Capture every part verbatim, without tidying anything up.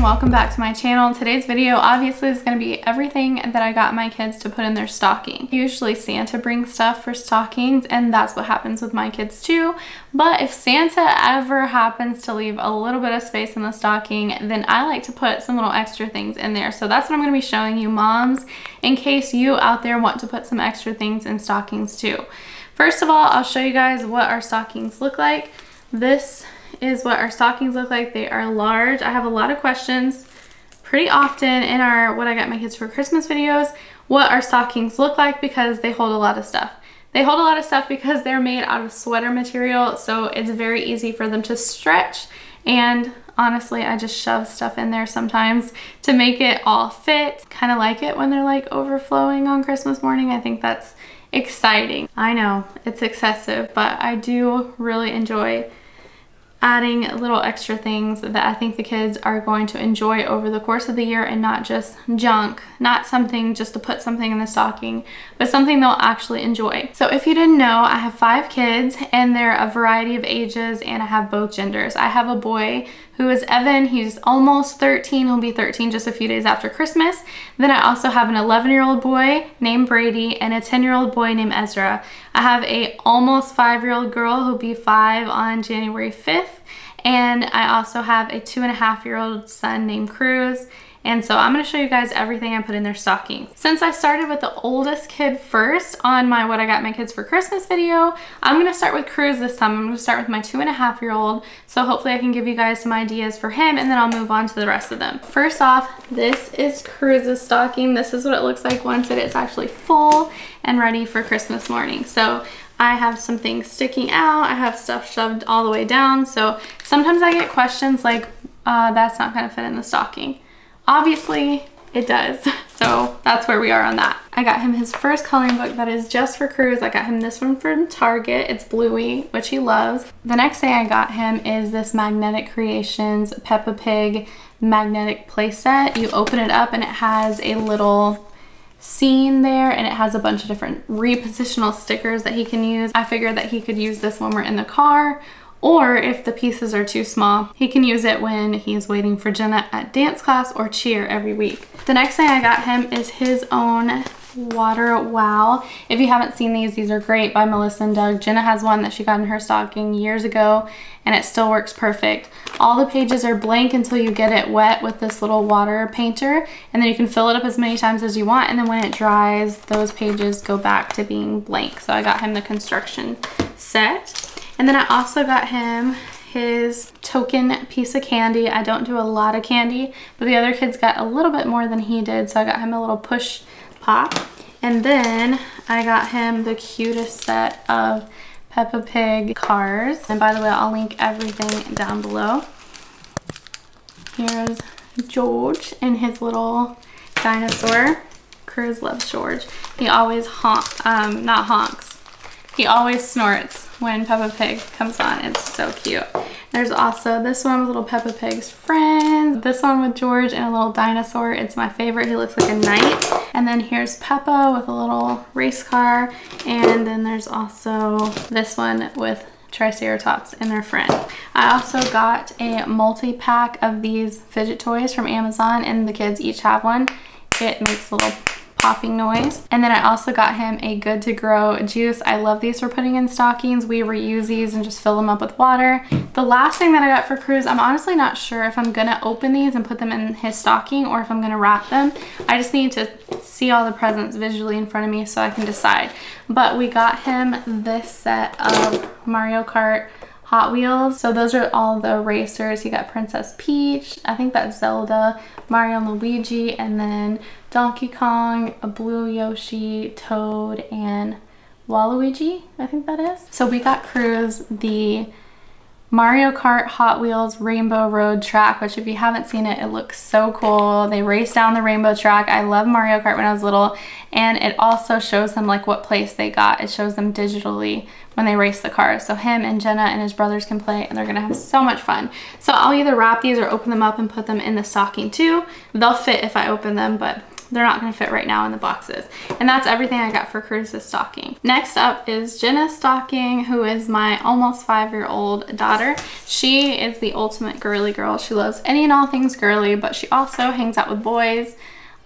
and welcome back to my channel. Today's video obviously is going to be everything that I got my kids to put in their stocking. Usually Santa brings stuff for stockings and that's what happens with my kids too, but if Santa ever happens to leave a little bit of space in the stocking, then I like to put some little extra things in there. So that's what I'm going to be showing you moms, in case you out there want to put some extra things in stockings too. First of all, I'll show you guys what our stockings look like. This is what our stockings look like. They are large. I have a lot of questions pretty often in our what I got my kids for Christmas videos, what our stockings look like, because they hold a lot of stuff. They hold a lot of stuff because they're made out of sweater material, so it's very easy for them to stretch. And honestly, I just shove stuff in there sometimes to make it all fit. Kind of like it when they're like overflowing on Christmas morning. I think that's exciting. I know it's excessive, but I do really enjoy adding little extra things that I think the kids are going to enjoy over the course of the year, and not just junk, not something just to put something in the stocking, but something they'll actually enjoy. So if you didn't know, I have five kids and they're a variety of ages, and I have both genders. I have a boy who is Evan. He's almost thirteen. He'll be thirteen just a few days after Christmas. Then I also have an eleven year old boy named Brady and a ten year old boy named Ezra. I have a almost five year old girl who'll be five on January fifth. And I also have a two and a half year old son named Cruz. And so I'm going to show you guys everything I put in their stockings. Since I started with the oldest kid first on my what I got my kids for Christmas video, I'm going to start with Cruz this time. I'm going to start with my two and a half year old. So hopefully I can give you guys some ideas for him, and then I'll move on to the rest of them. First off, this is Cruz's stocking. This is what it looks like once it is actually full and ready for Christmas morning. So I have some things sticking out. I have stuff shoved all the way down. So sometimes I get questions like, uh, that's not going to fit in the stocking. Obviously it does, so that's where we are on that. I got him his first coloring book that is just for Cruz. I got him this one from Target. It's Bluey, which he loves. The next thing I got him is this Magnetic Creations Peppa Pig magnetic playset. You open it up and it has a little scene there, and it has a bunch of different repositional stickers that he can use. I figured that he could use this when we're in the car, or if the pieces are too small, he can use it when he's waiting for Jenna at dance class or cheer every week. The next thing I got him is his own water wow. If you haven't seen these, these are great, by Melissa and Doug. Jenna has one that she got in her stocking years ago, and it still works perfect. All the pages are blank until you get it wet with this little water painter, and then you can fill it up as many times as you want, and then when it dries, those pages go back to being blank. So I got him the construction set. And then I also got him his token piece of candy. I don't do a lot of candy, but the other kids got a little bit more than he did, so I got him a little push pop. And then I got him the cutest set of Peppa Pig cars. And by the way, I'll link everything down below. Here's George and his little dinosaur. Cruz loves George. He always honks, um, not honks. He always snorts when Peppa Pig comes on. It's so cute. There's also this one with little Peppa Pig's friends. This one with George and a little dinosaur. It's my favorite. He looks like a knight. And then here's Peppa with a little race car. And then there's also this one with Triceratops and their friend. I also got a multi-pack of these fidget toys from Amazon, and the kids each have one. It makes a little popping noise. And then I also got him a good to grow juice. I love these for putting in stockings. We reuse these and just fill them up with water. The last thing that I got for Cruz, I'm honestly not sure if I'm gonna open these and put them in his stocking or if I'm gonna wrap them. I just need to see all the presents visually in front of me so I can decide. But we got him this set of Mario Kart Hot Wheels. So those are all the racers. You got Princess Peach, I think that's Zelda, Mario and Luigi, and then Donkey Kong, a Blue Yoshi, Toad, and Waluigi, I think that is. So we got Cruz the Mario Kart Hot Wheels Rainbow Road track, which if you haven't seen it, it looks so cool. They race down the rainbow track. I love Mario Kart when I was little, and it also shows them like what place they got. It shows them digitally when they race the cars. So him and Jenna and his brothers can play, and they're gonna have so much fun. So I'll either wrap these or open them up and put them in the stocking too. They'll fit if I open them, but They're not gonna fit right now in the boxes. And that's everything I got for Curtis's stocking. Next up is Jenna's stocking, who is my almost five-year-old daughter. She is the ultimate girly girl. She loves any and all things girly, but she also hangs out with boys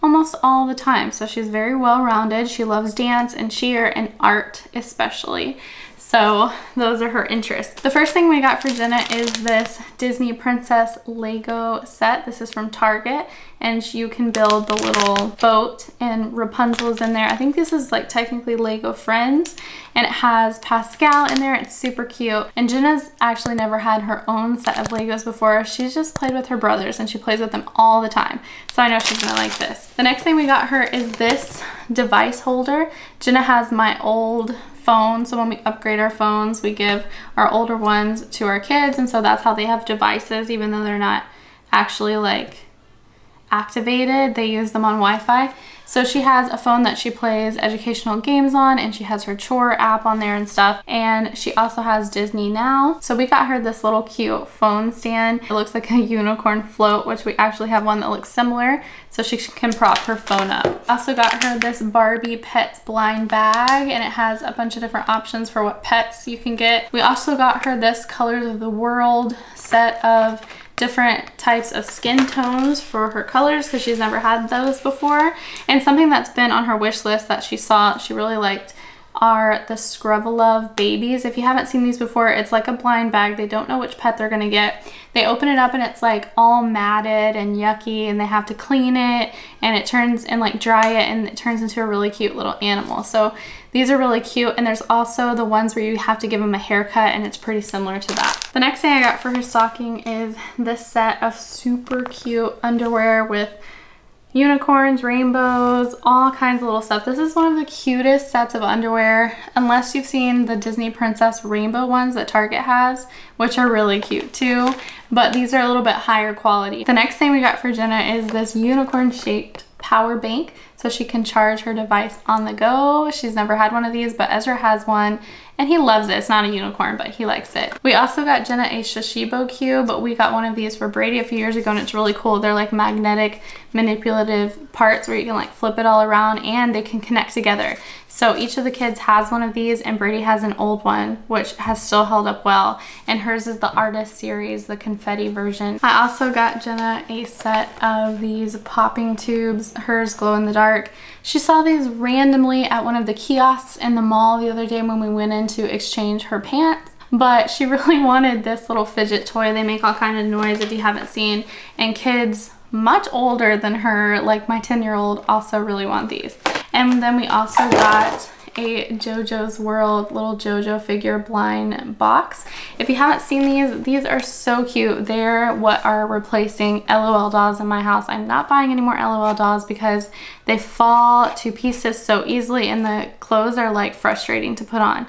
almost all the time. So she's very well-rounded. She loves dance and cheer and art especially. So those are her interests. The first thing we got for Jenna is this Disney Princess Lego set. This is from Target, and you can build the little boat, and Rapunzel's in there. I think this is like technically Lego Friends, and it has Pascal in there. It's super cute. And Jenna's actually never had her own set of Legos before. She's just played with her brothers, and she plays with them all the time. So I know she's gonna like this. The next thing we got her is this device holder. Jenna has my old phone, so when we upgrade our phones, we give our older ones to our kids, and so that's how they have devices, even though they're not actually like activated. They use them on Wi-Fi. So she has a phone that she plays educational games on, and she has her chore app on there and stuff, and she also has Disney Now. So we got her this little cute phone stand. It looks like a unicorn float, which we actually have one that looks similar, so she can prop her phone up. Also got her this Barbie Pets blind bag, and it has a bunch of different options for what pets you can get. We also got her this Colors of the World set of different types of skin tones for her colors, because she's never had those before. And something that's been on her wish list that she saw she really liked are the Scrub-A-Love babies. If you haven't seen these before, it's like a blind bag. They don't know which pet they're gonna get. They open it up and it's like all matted and yucky, and they have to clean it, and it turns and like dry it, and it turns into a really cute little animal. So these are really cute, and there's also the ones where you have to give them a haircut, and it's pretty similar to that. The next thing I got for her stocking is this set of super cute underwear with unicorns, rainbows, all kinds of little stuff. This is one of the cutest sets of underwear, unless you've seen the Disney Princess rainbow ones that Target has, which are really cute too, but these are a little bit higher quality. The next thing we got for Jenna is this unicorn-shaped power bank, so she can charge her device on the go. She's never had one of these, but Ezra has one, and he loves it. It's not a unicorn, but he likes it. We also got Jenna a Shashibo cube, but we got one of these for Brady a few years ago, and it's really cool. They're like magnetic manipulative parts where you can like flip it all around, and they can connect together. So each of the kids has one of these, and Brady has an old one, which has still held up well, and hers is the Artist series, the confetti version. I also got Jenna a set of these popping tubes. Hers glow in the dark. She saw these randomly at one of the kiosks in the mall the other day when we went in to exchange her pants, but she really wanted this little fidget toy. They make all kind of noise if you haven't seen, and kids much older than her, like my ten year old, also really want these. And then we also got a JoJo's World little JoJo figure blind box. If you haven't seen these, these are so cute. They're what are replacing LOL dolls in my house. I'm not buying any more LOL dolls because they fall to pieces so easily, and the clothes are like frustrating to put on.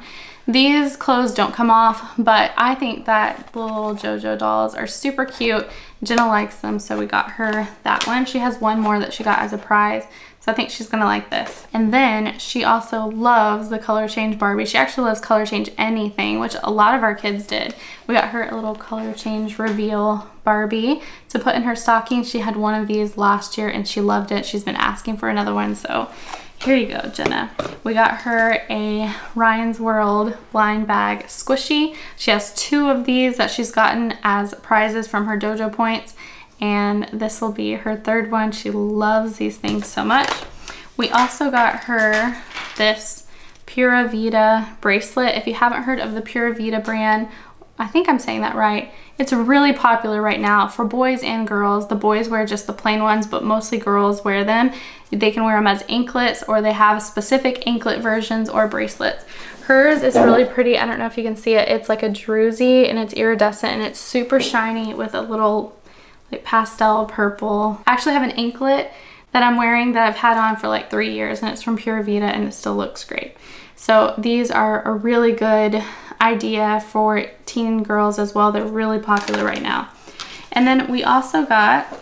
These clothes don't come off, but I think that little JoJo dolls are super cute. Jenna likes them, so we got her that one. She has one more that she got as a prize, so I think she's gonna like this. And then she also loves the color change Barbie. She actually loves color change anything, which a lot of our kids did. We got her a little color change reveal Barbie to put in her stocking. She had one of these last year and she loved it. She's been asking for another one, so here you go, Jenna. We got her a Ryan's World blind bag squishy. She has two of these that she's gotten as prizes from her dojo points, and this will be her third one. She loves these things so much. We also got her this Pura Vida bracelet. If you haven't heard of the Pura Vida brand, I think I'm saying that right. It's really popular right now for boys and girls. The boys wear just the plain ones, but mostly girls wear them. They can wear them as anklets, or they have specific anklet versions or bracelets. Hers is really pretty. I don't know if you can see it. It's like a druzy, and it's iridescent, and it's super shiny with a little like pastel purple. I actually have an anklet that I'm wearing that I've had on for like three years, and it's from Pura Vida, and it still looks great. So these are a really good idea for teen girls as well. They're really popular right now. And then we also got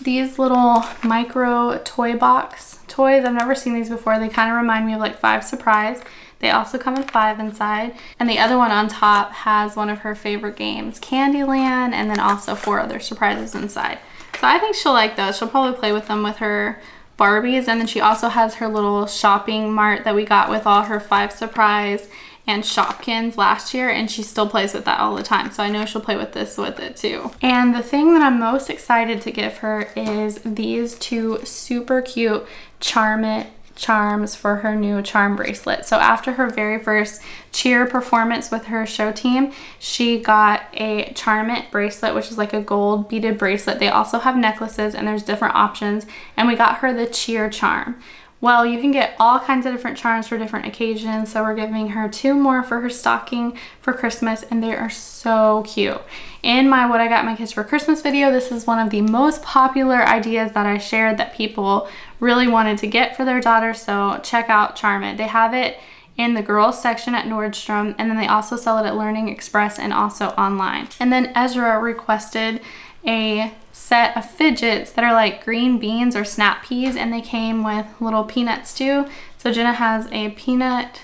these little micro toy box toys. I've never seen these before. They kind of remind me of like Five Surprise. They also come in five inside, and the other one on top has one of her favorite games, Candyland, and then also four other surprises inside. So I think she'll like those. She'll probably play with them with her Barbies, and then she also has her little shopping mart that we got with all her Five Surprise and Shopkins last year, and she still plays with that all the time, so I know she'll play with this with it too. And the thing that I'm most excited to give her is these two super cute Charm It charms for her new charm bracelet. So after her very first cheer performance with her show team, she got a Charm It bracelet, which is like a gold beaded bracelet. They also have necklaces and there's different options, and we got her the cheer charm. Well, you can get all kinds of different charms for different occasions, so we're giving her two more for her stocking for Christmas, and they are so cute. In my What I Got My Kids for Christmas video, this is one of the most popular ideas that I shared that people really wanted to get for their daughter, so check out Charm It. They have it in the girls section at Nordstrom, and then they also sell it at Learning Express and also online. And then Ezra requested a set of fidgets that are like green beans or snap peas, and they came with little peanuts too. So Jenna has a peanut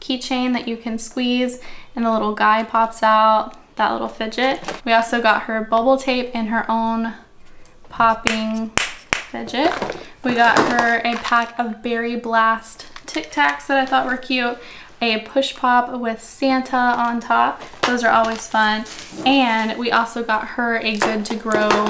keychain that you can squeeze and the little guy pops out, that little fidget. We also got her bubble tape and her own popping fidget. We got her a pack of Berry Blast Tic Tacs that I thought were cute, a push pop with Santa on top. Those are always fun. And we also got her a good to grow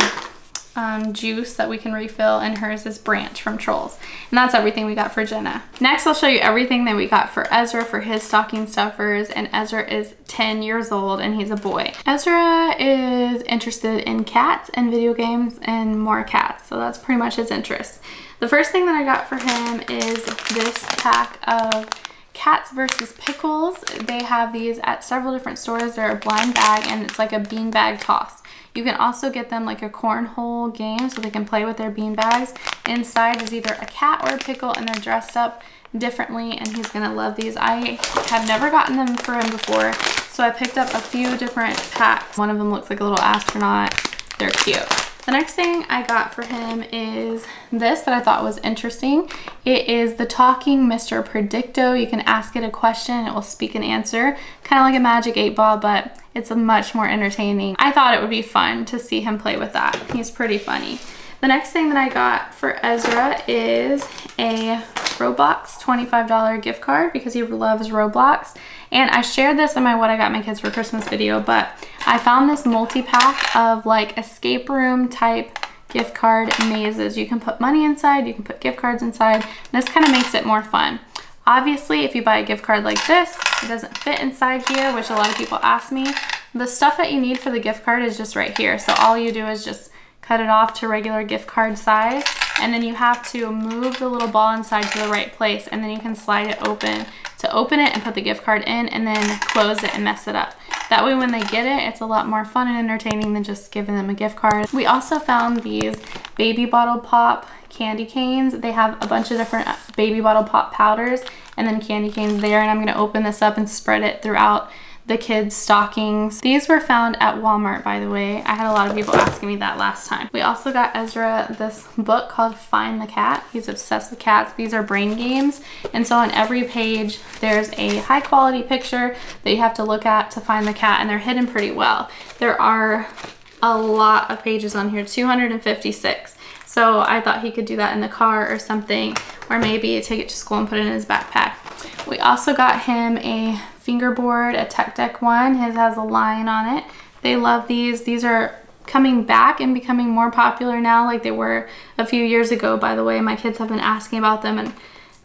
um, juice that we can refill, and hers is Branch from Trolls. And that's everything we got for Jenna. Next, I'll show you everything that we got for Ezra for his stocking stuffers. And Ezra is ten years old and he's a boy. Ezra is interested in cats and video games and more cats. So that's pretty much his interest. The first thing that I got for him is this pack of Cats versus Pickles. They have these at several different stores. They're a blind bag, and it's like a beanbag toss. You can also get them like a cornhole game, so they can play with their beanbags. Inside is either a cat or a pickle, and they're dressed up differently, and he's gonna love these. I have never gotten them for him before, so I picked up a few different packs. One of them looks like a little astronaut. They're cute. The next thing I got for him is this that I thought was interesting. It is the Talking Mister Predicto. You can ask it a question and it will speak an answer. Kind of like a Magic eight Ball, but it's a much more entertaining. I thought it would be fun to see him play with that. He's pretty funny. The next thing that I got for Ezra is a Roblox twenty-five dollar gift card because he loves Roblox. And I shared this in my What I Got My Kids for Christmas video, but I found this multi-pack of like escape room type gift card mazes. You can put money inside, you can put gift cards inside. This kind of makes it more fun. Obviously, if you buy a gift card like this, it doesn't fit inside here, which a lot of people ask me. The stuff that you need for the gift card is just right here. So all you do is just cut it off to regular gift card size, and then you have to move the little ball inside to the right place, and then you can slide it open to open it and put the gift card in, and then close it and mess it up. That way when they get it, it's a lot more fun and entertaining than just giving them a gift card. We also found these Baby Bottle Pop candy canes. They have a bunch of different Baby Bottle Pop powders and then candy canes there, and I'm gonna open this up and spread it throughout the kids' stockings. These were found at Walmart, by the way. I had a lot of people asking me that last time. We also got Ezra this book called Find the Cat. He's obsessed with cats. These are brain games. And so on every page, there's a high quality picture that you have to look at to find the cat, and they're hidden pretty well. There are a lot of pages on here, two hundred fifty-six. So I thought he could do that in the car or something, or maybe take it to school and put it in his backpack. We also got him a fingerboard, a tech deck one. His has a lion on it. They love these. These are coming back and becoming more popular now, like they were a few years ago, by the way. My kids have been asking about them, and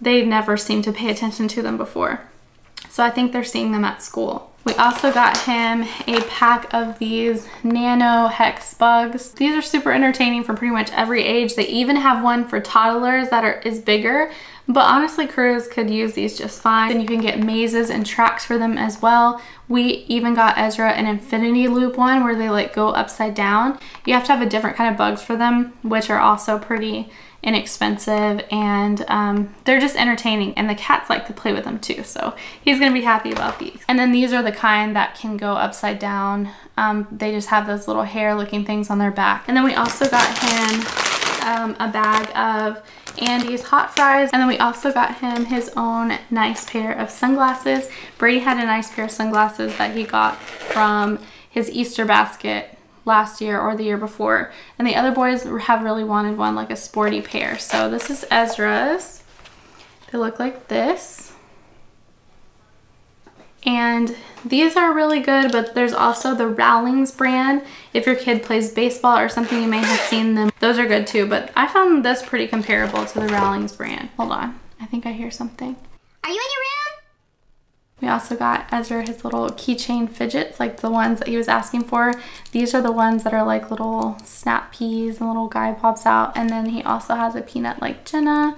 they never seemed to pay attention to them before. So I think they're seeing them at school. We also got him a pack of these nano hex bugs. These are super entertaining for pretty much every age. They even have one for toddlers that are is bigger, but honestly, crews could use these just fine. And you can get mazes and tracks for them as well. We even got Ezra an infinity loop one where they like go upside down. You have to have a different kind of bugs for them, which are also pretty inexpensive, and um, they're just entertaining, and the cats like to play with them too, so he's gonna be happy about these. And then these are the kind that can go upside down. Um, they just have those little hair looking things on their back. And then we also got him um, a bag of Andy's hot fries, and then we also got him his own nice pair of sunglasses. Brady had a nice pair of sunglasses that he got from his Easter basket last year or the year before, and the other boys have really wanted one, like a sporty pair. So this is Ezra's. They look like this. And these are really good, but there's also the Rawlings brand. If your kid plays baseball or something, you may have seen them. Those are good too, but I found this pretty comparable to the Rawlings brand. Hold on, I think I hear something. Are you in your room? We also got Ezra his little keychain fidgets, like the ones that he was asking for. These are the ones that are like little snap peas and little guy pops out. And then he also has a peanut like Jenna.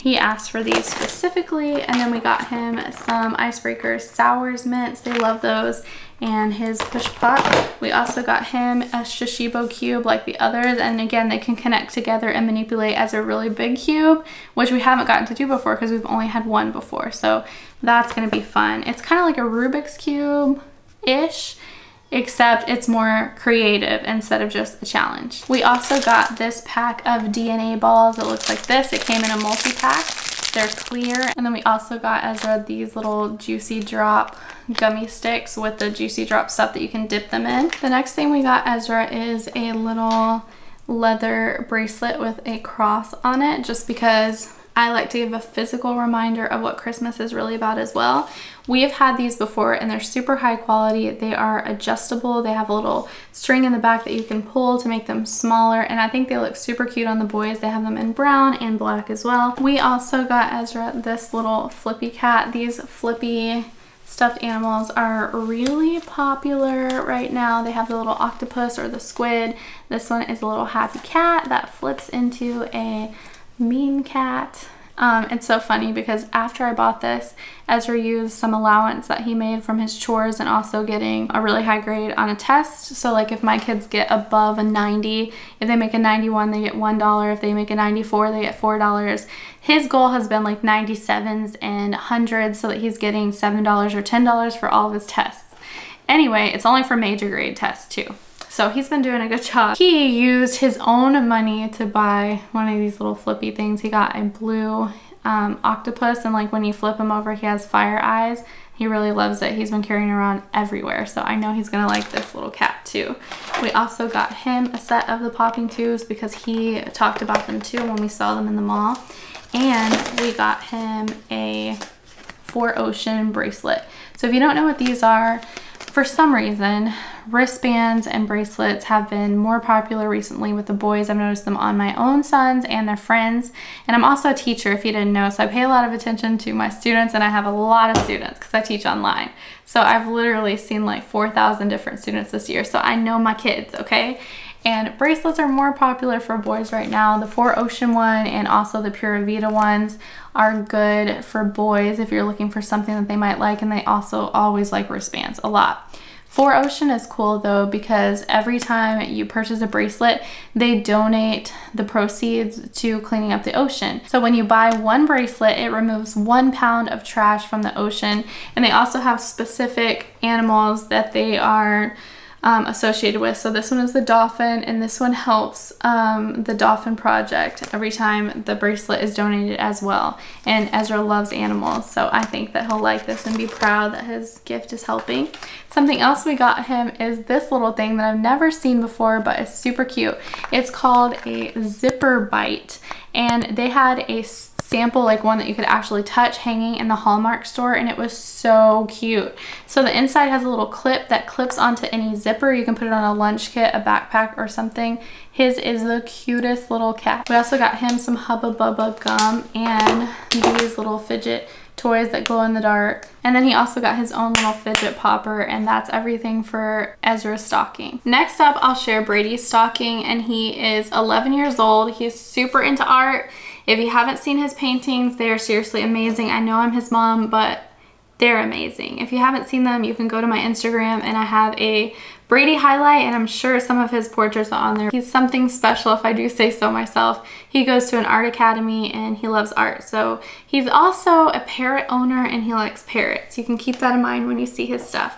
He asked for these specifically, and then we got him some Icebreaker Sours Mints. They love those, and his Push Pop. We also got him a Shashibo Cube like the others, and again, they can connect together and manipulate as a really big cube, which we haven't gotten to do before because we've only had one before, so that's going to be fun. It's kind of like a Rubik's Cube-ish, except it's more creative instead of just a challenge. We also got this pack of D N A balls. It looks like this. It came in a multi-pack. They're clear. And then we also got Ezra these little Juicy Drop gummy sticks with the Juicy Drop stuff that you can dip them in. The next thing we got Ezra is a little leather bracelet with a cross on it, just because I like to give a physical reminder of what Christmas is really about as well. We have had these before, and they're super high quality. They are adjustable. They have a little string in the back that you can pull to make them smaller, and I think they look super cute on the boys. They have them in brown and black as well. We also got Ezra this little flippy cat. These flippy stuffed animals are really popular right now. They have the little octopus or the squid. This one is a little happy cat that flips into a mean cat. Um, it's so funny because after I bought this, Ezra used some allowance that he made from his chores and also getting a really high grade on a test. So like if my kids get above a ninety, if they make a ninety-one, they get one dollar. If they make a ninety-four, they get four dollars. His goal has been like ninety-sevens and hundreds, so that he's getting seven dollars or ten dollars for all of his tests. Anyway, it's only for major grade tests too. So he's been doing a good job. He used his own money to buy one of these little flippy things. He got a blue um, octopus, and like when you flip him over, he has fire eyes. He really loves it. He's been carrying around everywhere, so I know he's gonna like this little cat too. We also got him a set of the popping tubes because he talked about them too when we saw them in the mall. And we got him a four ocean bracelet. So if you don't know what these are, for some reason, wristbands and bracelets have been more popular recently with the boys. I've noticed them on my own sons and their friends. And I'm also a teacher, if you didn't know, so I pay a lot of attention to my students, and I have a lot of students because I teach online. So I've literally seen like four thousand different students this year, so I know my kids, okay? And bracelets are more popular for boys right now. The four ocean one and also the Pura Vida ones are good for boys if you're looking for something that they might like, and they also always like wristbands a lot. four ocean is cool though because every time you purchase a bracelet, they donate the proceeds to cleaning up the ocean. So when you buy one bracelet, it removes one pound of trash from the ocean, and they also have specific animals that they are Um, associated with. So this one is the dolphin, and this one helps um, the dolphin project every time the bracelet is donated as well. And Ezra loves animals, so I think that he'll like this and be proud that his gift is helping. Something else we got him is this little thing that I've never seen before, but it's super cute. It's called a zipper bite, and they had a sample, like one that you could actually touch, hanging in the Hallmark store, and it was so cute. So the inside has a little clip that clips onto any zipper. You can put it on a lunch kit, a backpack, or something. His is the cutest little cat. We also got him some Hubba Bubba gum and these little fidget toys that glow in the dark. And then he also got his own little fidget popper, and that's everything for Ezra's stocking. Next up, I'll share Brady's stocking, and he is eleven years old. He's super into art. If you haven't seen his paintings, they are seriously amazing. I know I'm his mom, but they're amazing. If you haven't seen them, you can go to my Instagram, and I have a Brady highlight, and I'm sure some of his portraits are on there. He's something special, if I do say so myself. He goes to an art academy, and he loves art. So he's also a parrot owner, and he likes parrots. You can keep that in mind when you see his stuff.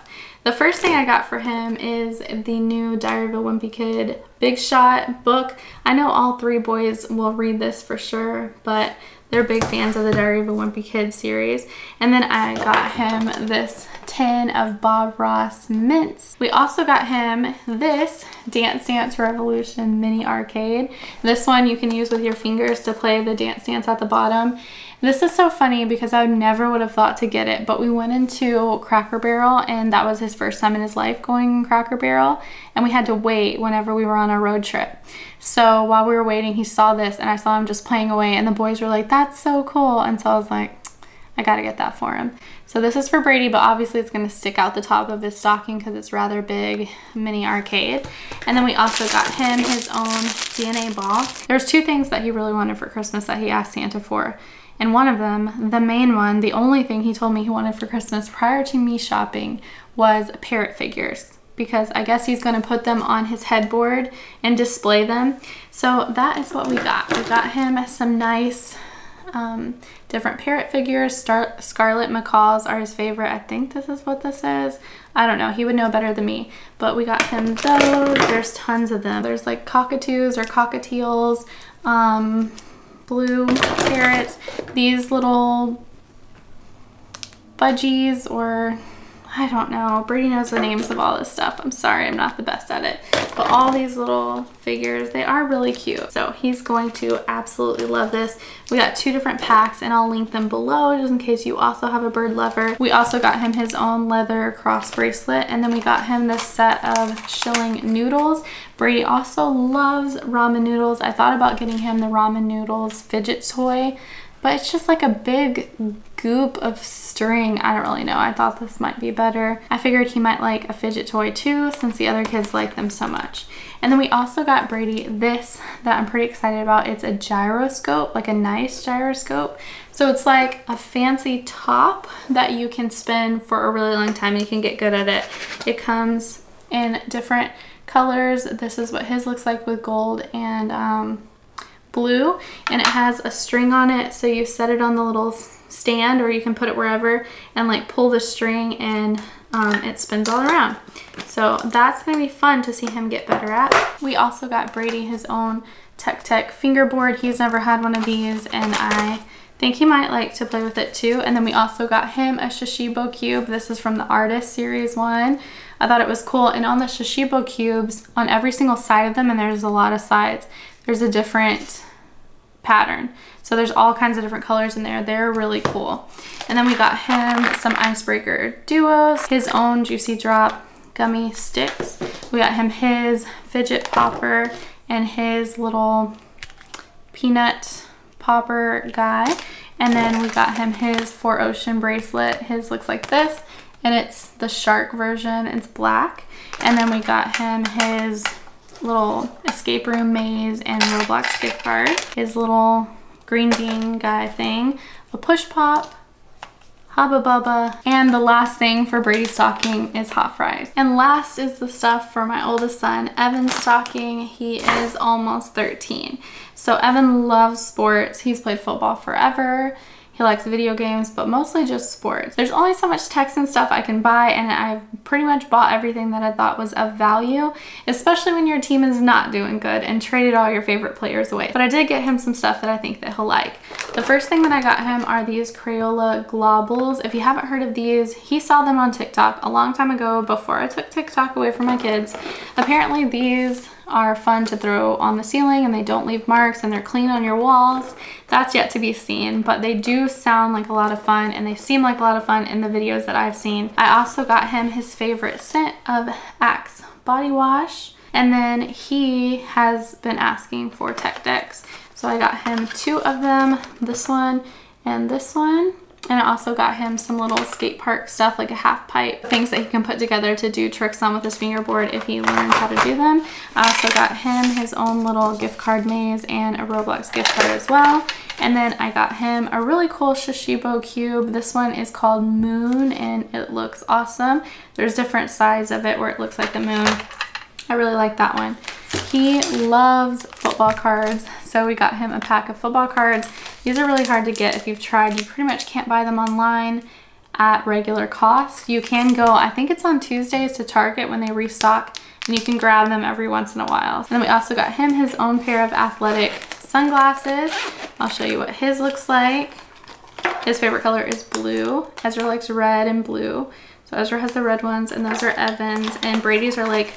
The first thing I got for him is the new Diary of a Wimpy Kid Big Shot book. I know all three boys will read this for sure, but they're big fans of the Diary of a Wimpy Kid series. And then I got him this tin of Bob Ross mints. We also got him this Dance Dance Revolution mini arcade. This one you can use with your fingers to play the Dance Dance at the bottom. This is so funny because I never would have thought to get it, but we went into Cracker Barrel and that was his first time in his life going in Cracker Barrel, and we had to wait whenever we were on a road trip. So while we were waiting, he saw this and I saw him just playing away, and the boys were like, that's so cool. And so I was like, I gotta get that for him. So this is for Brady, but obviously it's gonna stick out the top of his stocking because it's rather big mini arcade. And then we also got him his own D N A ball. There's two things that he really wanted for Christmas that he asked Santa for. And one of them, the main one, the only thing he told me he wanted for Christmas prior to me shopping, was parrot figures, because I guess he's gonna put them on his headboard and display them. So that is what we got. We got him some nice um, different parrot figures. Star Scarlet macaws are his favorite. I think this is what this is. I don't know, he would know better than me. But we got him those. There's tons of them. There's like cockatoos or cockatiels, um, blue carrots, these little budgies, or I don't know, Brady knows the names of all this stuff. I'm sorry, I'm not the best at it. But all these little figures, they are really cute. So he's going to absolutely love this. We got two different packs and I'll link them below just in case you also have a bird lover. We also got him his own leather cross bracelet, and then we got him this set of shilling noodles. Brady also loves ramen noodles. I thought about getting him the ramen noodles fidget toy, but it's just like a big goop of string. I don't really know. I thought this might be better. I figured he might like a fidget toy too, since the other kids like them so much. And then we also got Brady this that I'm pretty excited about. It's a gyroscope, like a nice gyroscope. So it's like a fancy top that you can spin for a really long time and you can get good at it. It comes in different colors. This is what his looks like with gold and um, blue, and it has a string on it, so you set it on the little stand or you can put it wherever and like pull the string and um, it spins all around. So that's gonna be fun to see him get better at. We also got Brady his own Tech Tech fingerboard. He's never had one of these and I think he might like to play with it too. And then we also got him a Shashibo cube. This is from the Artist Series one. I thought it was cool, and on the Shashibo cubes, on every single side of them, and there's a lot of sides, there's a different pattern. So there's all kinds of different colors in there. They're really cool. And then we got him some Icebreaker duos, his own Juicy Drop gummy sticks. We got him his fidget popper and his little peanut popper guy. And then we got him his four ocean bracelet. His looks like this, and it's the shark version. It's black. And then we got him his little escape room maze and Roblox gift card, his little green bean guy thing, a push pop, Hubba Bubba, and the last thing for Brady's stocking is hot fries. And last is the stuff for my oldest son, Evan's stocking. He is almost thirteen. So Evan loves sports. He's played football forever. He likes video games, but mostly just sports. There's only so much Texans stuff I can buy, and I've pretty much bought everything that I thought was of value, especially when your team is not doing good, and traded all your favorite players away. But I did get him some stuff that I think that he'll like. The first thing that I got him are these Crayola globules. If you haven't heard of these, he saw them on TikTok a long time ago before I took TikTok away from my kids. Apparently these are fun to throw on the ceiling and they don't leave marks and they're clean on your walls. That's yet to be seen, but they do sound like a lot of fun and they seem like a lot of fun in the videos that I've seen. I also got him his favorite scent of Axe body wash, and then he has been asking for Tech Decks. So I got him two of them, this one and this one. And I also got him some little skate park stuff, like a half pipe, things that he can put together to do tricks on with his fingerboard if he learns how to do them. I also got him his own little gift card maze and a Roblox gift card as well. And then I got him a really cool Shashibo cube. This one is called Moon and it looks awesome. There's different sides of it where it looks like the moon. I really like that one. He loves football cards, so we got him a pack of football cards. These are really hard to get. If you've tried, you pretty much can't buy them online at regular cost. You can go, I think it's on Tuesdays, to Target when they restock, and you can grab them every once in a while. And then we also got him his own pair of athletic sunglasses. I'll show you what his looks like. His favorite color is blue. Ezra likes red and blue. So Ezra has the red ones, and those are Evan's, and Brady's are like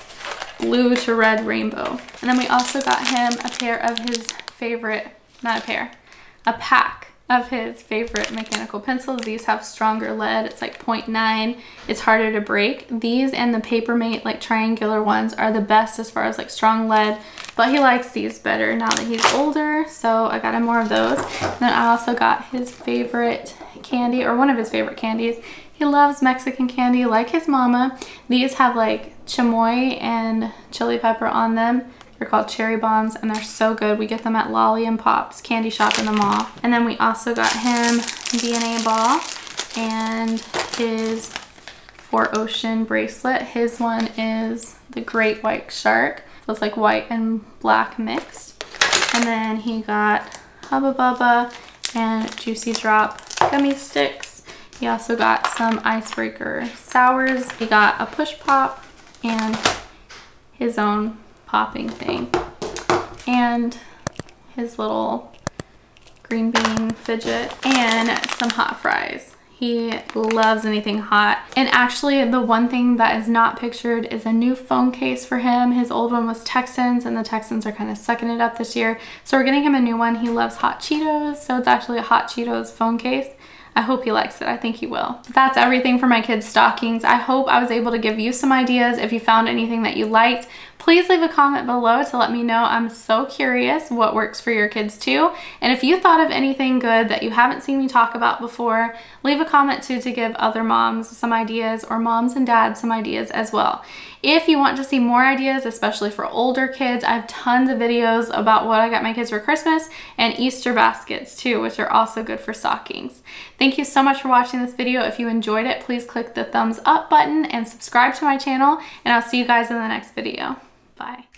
blue to red rainbow. And then we also got him a pair of his favorite, not a pair, a pack of his favorite mechanical pencils. These have stronger lead. It's like point nine. It's harder to break. These and the Papermate like triangular ones are the best as far as like strong lead, but he likes these better now that he's older, so I got him more of those. And then I also got his favorite candy, or one of his favorite candies. He loves Mexican candy like his mama. These have like chamoy and chili pepper on them. They're called Cherry Bombs, and they're so good. We get them at Lolly and Pop's candy shop in the mall. And then we also got him D N A ball and his four ocean bracelet. His one is the Great White Shark. So it's like white and black mixed. And then he got Hubba Bubba and Juicy Drop gummy sticks. He also got some Icebreaker sours. He got a push pop and his own popping thing, and his little green bean fidget, and some hot fries. He loves anything hot. And actually, the one thing that is not pictured is a new phone case for him. His old one was Texans, and the Texans are kind of sucking it up this year, so we're getting him a new one. He loves Hot Cheetos, so it's actually a Hot Cheetos phone case. I hope he likes it. I think he will. That's everything for my kids' stockings. I hope I was able to give you some ideas. If you found anything that you liked, please leave a comment below to let me know. I'm so curious what works for your kids too. And if you thought of anything good that you haven't seen me talk about before, leave a comment too to give other moms some ideas, or moms and dads some ideas as well. If you want to see more ideas, especially for older kids, I have tons of videos about what I got my kids for Christmas, and Easter baskets too, which are also good for stockings. Thank you so much for watching this video. If you enjoyed it, please click the thumbs up button and subscribe to my channel, and I'll see you guys in the next video. Bye.